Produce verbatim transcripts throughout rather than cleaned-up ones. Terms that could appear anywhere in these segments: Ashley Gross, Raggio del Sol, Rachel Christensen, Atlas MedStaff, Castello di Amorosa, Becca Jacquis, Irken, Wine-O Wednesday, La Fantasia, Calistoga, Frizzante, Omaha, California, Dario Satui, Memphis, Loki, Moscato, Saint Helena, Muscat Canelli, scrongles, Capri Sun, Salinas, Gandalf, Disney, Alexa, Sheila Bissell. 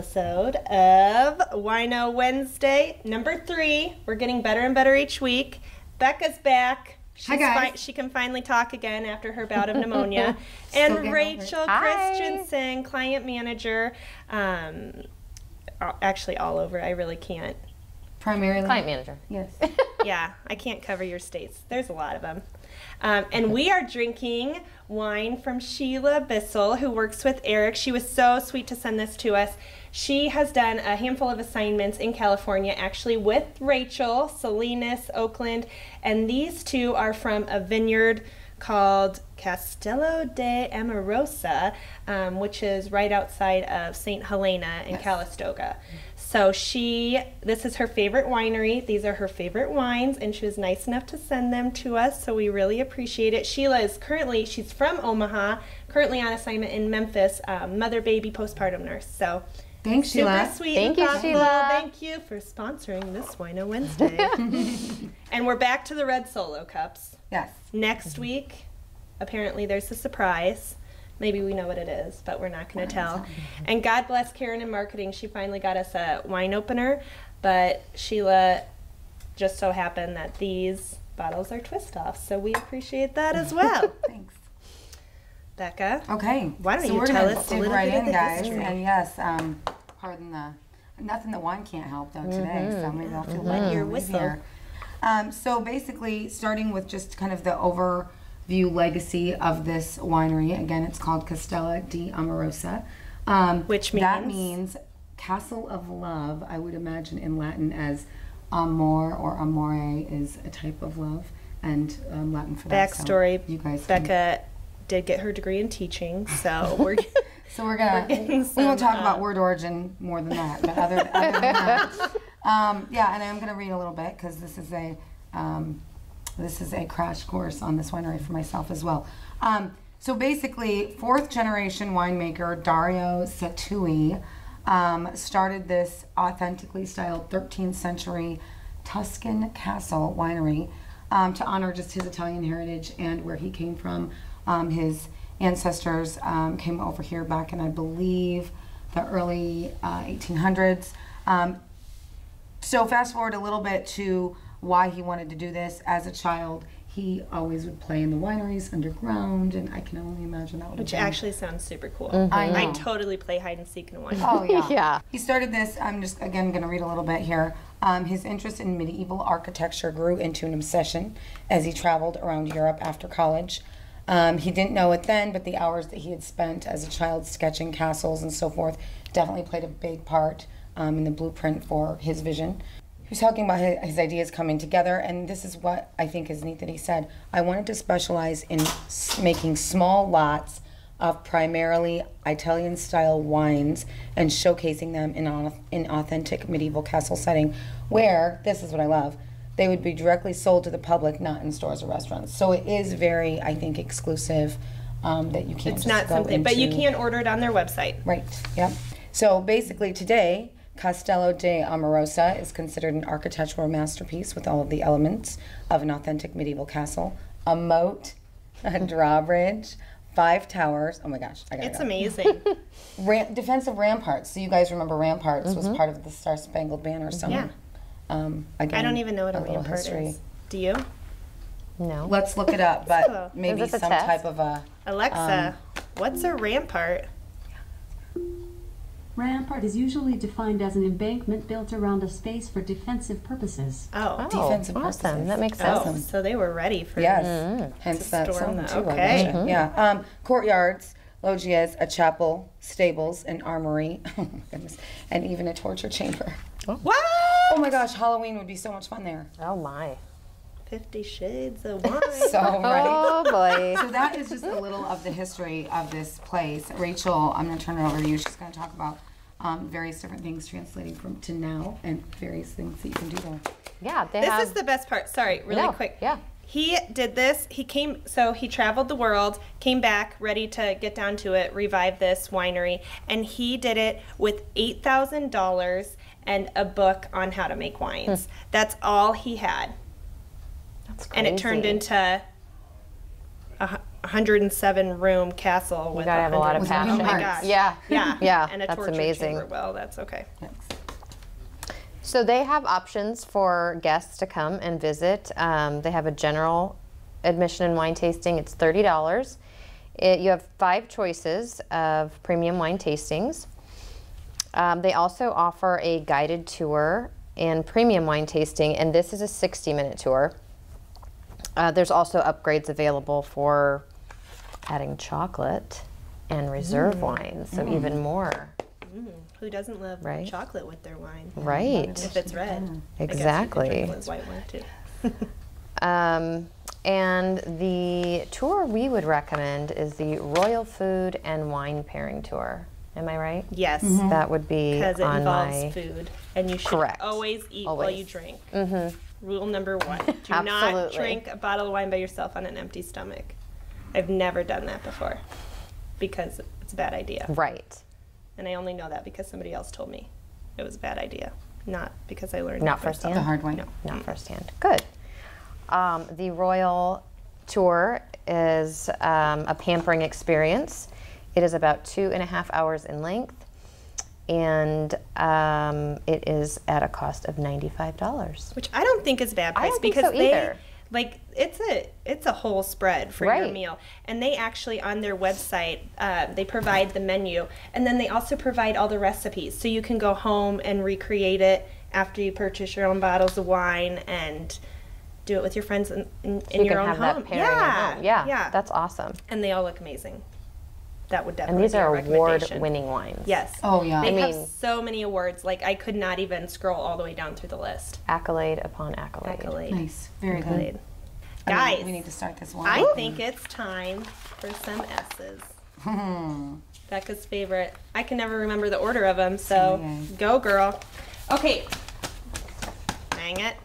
episode of Wine-O Wednesday, number three. We're getting better and better each week. Becca's back. She's Hi guys. Fi- she can finally talk again after her bout of pneumonia. And Rachel Christensen, client manager, um, actually all over. I really can't. Primarily. Client manager. Yes. Yeah, I can't cover your states. There's a lot of them. Um, and we are drinking wine from Sheila Bissell, who works with Eric. She was so sweet to send this to us. She has done a handful of assignments in California, actually with Rachel, Salinas, Oakland, and these two are from a vineyard called Castello di Amorosa, um, which is right outside of Saint Helena in yes. Calistoga. So she, this is her favorite winery. These are her favorite wines, and she was nice enough to send them to us, so we really appreciate it. Sheila is currently, she's from Omaha, currently on assignment in Memphis, um, mother, baby, postpartum nurse. So thanks, Sheila. Super sweet. Thank you, Sheila. Thank you for sponsoring this Wine-O Wednesday. And we're back to the red Solo cups. Yes. Next mm-hmm. week, apparently there's a surprise. Maybe we know what it is, but we're not going to tell. And God bless Karen in marketing. She finally got us a wine opener, but Sheila just so happened that these bottles are twist-offs, so we appreciate that as well. Thanks. Becca? Okay. Why don't so you tell us a little right bit in, of the guys. History. And yes, um, pardon the, nothing that wine can't help, though, mm-hmm. today, so maybe I'll feel like your whistle. Um, so basically, starting with just kind of the over... view legacy of this winery. Again, it's called Castello di Amorosa, um, which means that means Castle of Love. I would imagine in Latin, as amor or amore is a type of love, and um, Latin for that. Backstory: so you guys, Becca can... did get her degree in teaching, so we're so we're gonna we're we won't talk up. about word origin more than that. But other, other than that, um, yeah, and I'm gonna read a little bit because this is a. Um, This is a crash course on this winery for myself as well. Um, so basically, fourth generation winemaker Dario Satui um, started this authentically styled thirteenth century Tuscan castle winery um, to honor just his Italian heritage and where he came from. Um, his ancestors um, came over here back in, I believe, the early uh, eighteen hundreds. Um, so fast forward a little bit to why he wanted to do this. As a child, he always would play in the wineries underground, and I can only imagine that would Which have been. actually sounds super cool. Mm-hmm. I, I totally play hide and seek in a winery. Oh, yeah. yeah. He started this, I'm just, again, going to read a little bit here. Um, his interest in medieval architecture grew into an obsession as he traveled around Europe after college. Um, he didn't know it then, but the hours that he had spent as a child sketching castles and so forth definitely played a big part um, in the blueprint for his vision. He was talking about his ideas coming together, and this is what I think is neat that he said. I wanted to specialize in making small lots of primarily Italian-style wines and showcasing them in an authentic medieval castle setting where, this is what I love, they would be directly sold to the public, not in stores or restaurants. So it is very, I think, exclusive um, that you can't it's just not go something, into, but you can order it on their website. Right, yep. So basically today, Castello di Amorosa is considered an architectural masterpiece with all of the elements of an authentic medieval castle. A moat, a drawbridge, five towers. Oh my gosh, I got it. It's go. amazing. Ram- defensive ramparts. So you guys remember ramparts mm-hmm. was part of the Star Spangled Banner song. Yeah. Um, again, I don't even know what a, a rampart history. is. Do you? No. Let's look it up, but so, maybe some test? type of a... Alexa, um, what's a rampart? Rampart is usually defined as an embankment built around a space for defensive purposes. Oh, oh defensive awesome. purposes. That makes sense. Oh, so they were ready for yes. mm-hmm. Hence to that storm. That. Okay. Mm-hmm. Yeah. Um, courtyards, loggias, a chapel, stables, an armory, oh my goodness, and even a torture chamber. Oh. What? Oh my gosh, Halloween would be so much fun there. Oh my. Fifty Shades of Wine. So right. Oh boy. So that is just a little of the history of this place. Rachel, I'm going to turn it over to you. She's going to talk about um, various different things translating from to now and various things that you can do there. Yeah, they this have... is the best part. Sorry, really no, quick. Yeah. He did this. He came. So he traveled the world, came back ready to get down to it, revive this winery, and he did it with eight thousand dollars and a book on how to make wines. Hmm. That's all he had. And it turned into a one hundred seven room castle. You with gotta have a lot of passion. Oh my gosh. Yeah, yeah, yeah. And a that's torture amazing. Chamber. Well, that's okay. Thanks. So they have options for guests to come and visit. Um, they have a general admission and wine tasting. It's thirty dollars. It, you have five choices of premium wine tastings. Um, they also offer a guided tour and premium wine tasting, and this is a sixty minute tour. Uh, there's also upgrades available for adding chocolate and reserve mm. wine, so mm. even more. Mm. Who doesn't love right? chocolate with their wine? Right. If it's red. Exactly. I guess you could drink with white wine too. um, and the tour we would recommend is the Royal Food and Wine Pairing Tour. Am I right? Yes. Mm-hmm. That would be because it on involves my... food, and you should Correct. always eat always. while you drink. Mm-hmm. Rule number one: do not drink a bottle of wine by yourself on an empty stomach. I've never done that before because it's a bad idea. Right. And I only know that because somebody else told me it was a bad idea, not because I learned. Not firsthand. The hard way. No. Not mm-hmm. firsthand. Good. Um, the Royal Tour is um, a pampering experience. It is about two and a half hours in length, and um, it is at a cost of ninety-five dollars. Which I don't think is a bad price. I don't because think so they, either. Like, it's a it's a whole spread for right. your meal. And they actually, on their website, uh, they provide the menu, and then they also provide all the recipes. So you can go home and recreate it after you purchase your own bottles of wine and do it with your friends in, in, so in you your can own have home. That pairing yeah. home. Yeah, yeah, that's awesome. And they all look amazing. That would definitely. And these be are award-winning wines. Yes. Oh yeah. They I have mean, so many awards. Like I could not even scroll all the way down through the list. Accolade upon accolade. Accolade. Nice. Very accolade. Good. Guys, I mean, we need to start this wine. I think it's time for some S's. Becca's favorite. I can never remember the order of them, so yes. go girl. Okay. Dang it.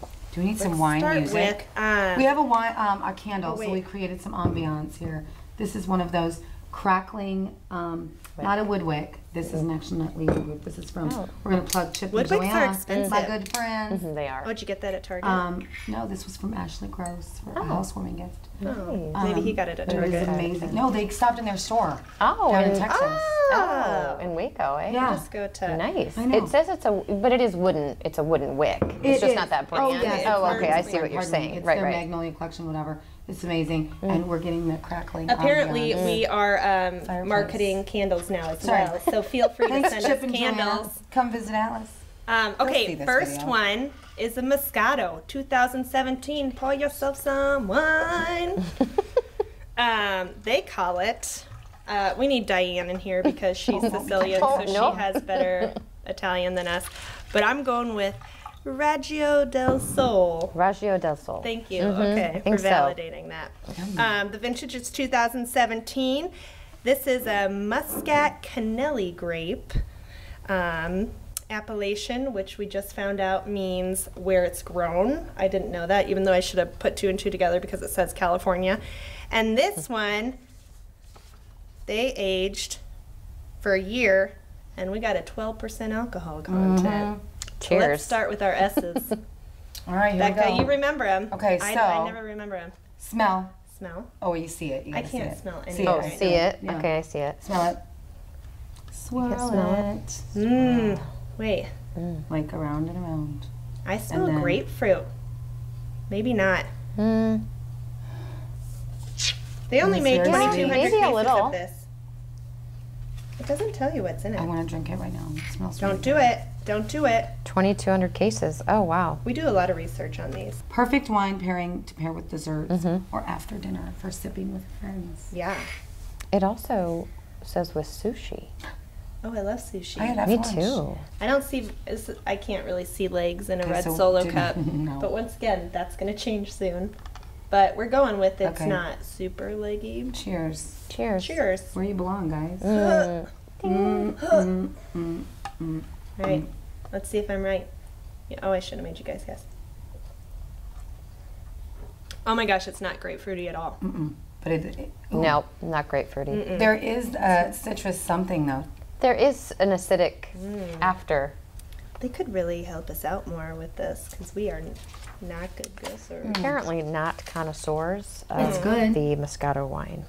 Do we need Let's some wine start music? With, um, we have a wine, um, a candle, oh, so we created some ambiance here. This is one of those crackling, um, not a wood wick. This is an actual nut leaf. This is from, oh. we're going to plug Chip wood and Joanna, are expensive. My good friends. Mm-hmm, they are. Oh, did you get that at Target? Um, no, this was from Ashley Gross for oh. a housewarming gift. Oh. Um, Maybe he got it at Target. It was amazing. No, they stopped in their store oh, down in, in Texas. Oh, oh, in Waco, eh? Yeah. Just go to nice. It says it's a, but it is wooden, it's a wooden wick. It's it just is. not that brand. Oh, yeah. Yeah. oh okay, I see what you're saying. It's right, their right. Magnolia Collection, whatever. It's amazing, mm. and we're getting the crackling. Apparently, ambiance. we are um, marketing candles now as Sorry. well, so feel free to send Chip us candles. Joanna. Come visit Alice. Um, okay, first video. one is a Moscato, two thousand seventeen. Pour yourself some wine. um, they call it. Uh, we need Diane in here because she's Sicilian, oh, so no. she has better Italian than us. But I'm going with Raggio del Sol. Raggio del Sol. Thank you. Mm-hmm. Okay, for validating so. that. Um, the vintage is two thousand seventeen. This is a Muscat Canelli grape um, appellation, which we just found out means where it's grown. I didn't know that, even though I should have put two and two together because it says California. And this one, they aged for a year, and we got a twelve percent alcohol content. Mm-hmm. Cheers. Let's start with our S's. All right, here Becca, we go. You remember them. Okay, so. I, I never remember them. Smell. Smell. Oh, you see it. You I can't see smell anything. Oh, right see now. it? Yeah. Okay, I see it. Smell it. Swirl smell it. Mmm. Wait. Mm. Like around and around. I smell then... grapefruit. Maybe not. Mm. They only made twenty-two hundred cases a little. of this. It doesn't tell you what's in it. I want to drink it right now. It smells Don't really do good. it. Don't do it. twenty-two hundred cases. Oh, wow. We do a lot of research on these. Perfect wine pairing to pair with desserts mm-hmm. or after dinner for sipping with friends. Yeah. It also says with sushi. Oh, I love sushi. I Me lunch. too. I don't see, I can't really see legs in a okay, red so solo cup. No. But once again, that's going to change soon. But we're going with it's okay. not super leggy. Cheers. Cheers. Cheers. Where you belong, guys. Mm. Mm, mm, mm, mm, All right. Mm. Let's see if I'm right. Yeah, oh, I should have made you guys guess. Oh my gosh, it's not grapefruity at all. Mm-mm. But it, it no, not grapefruity. Mm-mm. There is a citrus something though. There is an acidic mm. after. They could really help us out more with this because we are not good connoisseurs. Mm. Apparently not connoisseurs of it's good. the Moscato wine.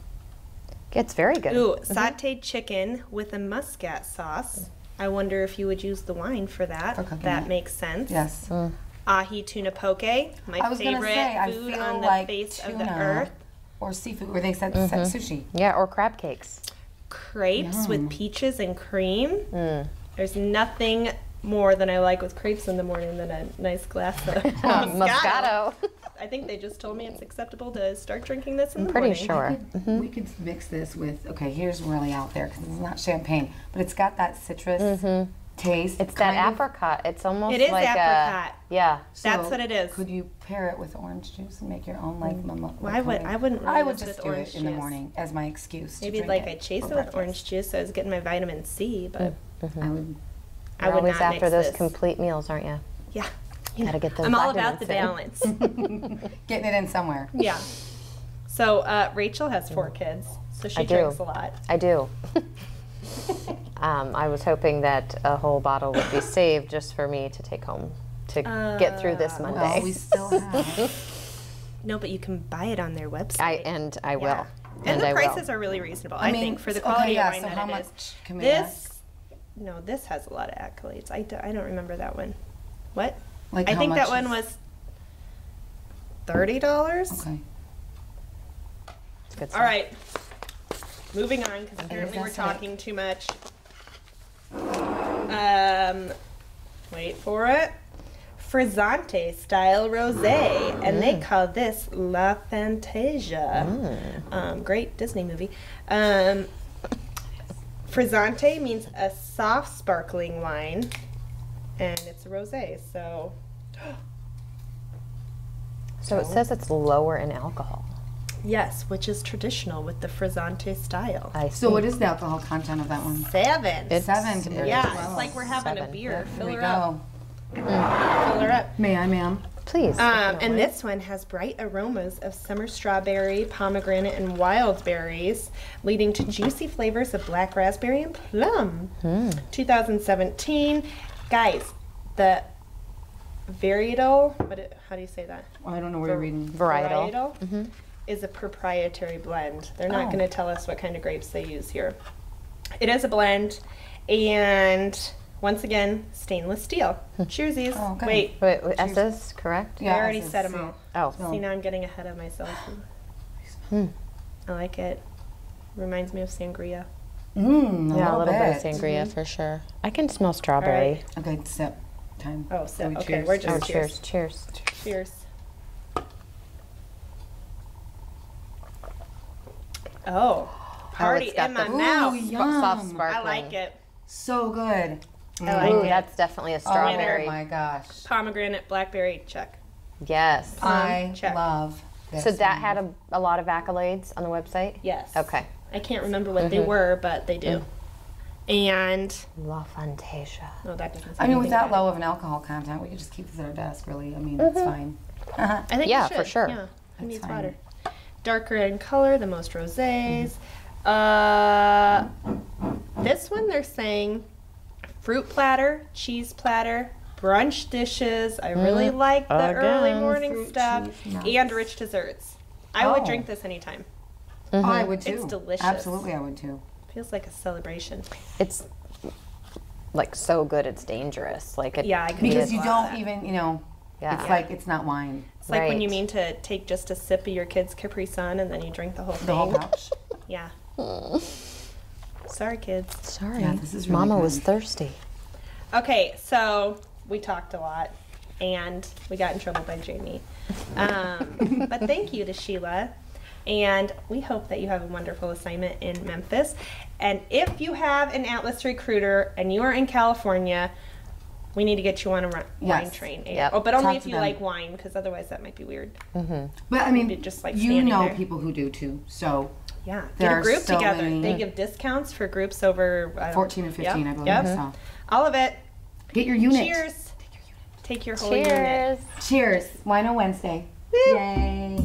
It's very good. Ooh, mm-hmm. Sauteed chicken with a Muscat sauce. I wonder if you would use the wine for that. For that makes sense. Yes. Mm. Ahi tuna poke, my I was favorite say, I food feel on the like face tuna of the earth. Or seafood, where they said mm-hmm. sushi. Yeah, or crab cakes. Crepes Yum. with peaches and cream. Mm. There's nothing more than I like with crepes in the morning than a nice glass of Moscato. I think they just told me it's acceptable to start drinking this in I'm the morning. I'm pretty sure. We could, mm-hmm. we could mix this with, okay, here's really out there, because it's not champagne, but it's got that citrus mm-hmm. taste. It's that apricot. It's almost like a... It is like apricot. A, yeah. So that's what it is. Could you pair it with orange juice and make your own, like... Mm-hmm. like well, I, would, I wouldn't really I would just do it juice. in the morning as my excuse Maybe to drink like I chase it with breakfast. orange juice. I was getting my vitamin C, but... Mm-hmm. I would... I would always not after those this. complete meals, aren't you? Yeah. You gotta get those. I'm all about the balance. Getting it in somewhere. Yeah. So uh, Rachel has four kids, so she I drinks do. a lot. I do. um, I was hoping that a whole bottle would be saved just for me to take home to uh, get through this Monday. Well, we still have. No, but you can buy it on their website. I and I will. Yeah. And, and the I prices will. are really reasonable. I, I mean, think for the quality okay, yeah, of wine so that how it much is. Can we this. Ask? No, this has a lot of accolades. I, do, I don't remember that one. What? Like I think that one was thirty dollars. Okay. It's good stuff. All right. Moving on, because apparently we're talking too much. Um, wait for it. Frizzante style rosé, mm. and they call this La Fantasia. Mm. Um, great Disney movie. Um, Frizzante means a soft sparkling wine, and it's a rosé, so... So it says it's lower in alcohol. Yes, which is traditional with the Frizzante style. I so see. What is the alcohol content of that one? Seven. It's seven. Compared yeah, to it's like we're having seven. a beer. Fill her up. Fill her up. May I, ma'am? Please. Um, and this one has bright aromas of summer strawberry, pomegranate, and wild berries, leading to juicy flavors of black raspberry and plum. Mm. twenty seventeen. Guys, the varietal, what it, how do you say that? Well, I don't know what Var you're reading. Varietal. Varietal mm-hmm. is a proprietary blend. They're not oh. going to tell us what kind of grapes they use here. It is a blend, and... Once again, stainless steel. Cheersies. Oh, okay. Wait. Wait, wait Cheers. S's, correct? Yeah, I already S's. said them all. Oh. No. See, now I'm getting ahead of myself. Hmm. I like it. Reminds me of sangria. Mm, yeah, a little bit, bit of sangria mm-hmm. for sure. I can smell strawberry. Right. Okay, sip. Time. Oh, sip. So we okay, cheers. we're just oh, cheers. Cheers. Cheers. Cheers. Oh, party oh, in my mouth. Ooh, soft sparkling. I like it. So good. I like Ooh, it. That's definitely a strawberry. Oh my gosh. Pomegranate, blackberry, check. Yes. Plum, I check. love this. So that one. had a, a lot of accolades on the website? Yes. Okay. I can't remember what mm-hmm. they were, but they do. Mm. And La Fantasia. No, that doesn't I mean, with that bad. low of an alcohol content, we could just keep this at our desk, really. I mean, mm-hmm. it's fine. Uh-huh. I think yeah, for sure. Yeah, it needs fine. water. Darker in color, the most rosés. Mm-hmm. Uh, this one they're saying... Fruit platter, cheese platter, brunch dishes. I really mm. like the Again, early morning fruit, stuff. Cheese, nice. And rich desserts. I oh. would drink this anytime. Mm-hmm. Oh, I would too. It's delicious. Absolutely, I would too. Feels like a celebration. It's like so good it's dangerous. Like it yeah, I could Because you don't even, you know, yeah. it's yeah. like it's not wine. It's right. like when you mean to take just a sip of your kid's Capri Sun and then you drink the whole thing. The whole pouch. Yeah. Mm. Sorry, kids. Sorry. Yeah, this is really Mama good. was thirsty. Okay, so we talked a lot, and we got in trouble by Jamie. Um, but thank you to Sheila, and we hope that you have a wonderful assignment in Memphis. And if you have an Atlas recruiter and you are in California, we need to get you on a wine yes. train. Yep. Oh, but only Talk if you them. like wine, because otherwise that might be weird. Mm-hmm. But, I mean, just like you know there. people who do, too, so... Yeah, there get a group so together. Many. They give discounts for groups over uh, fourteen or fifteen, yep. I believe. Yep. So. All of it. Get your unit. Cheers. Take your unit. Take your whole Cheers. unit. Cheers. Cheers. Wine-O Wednesday. Yay.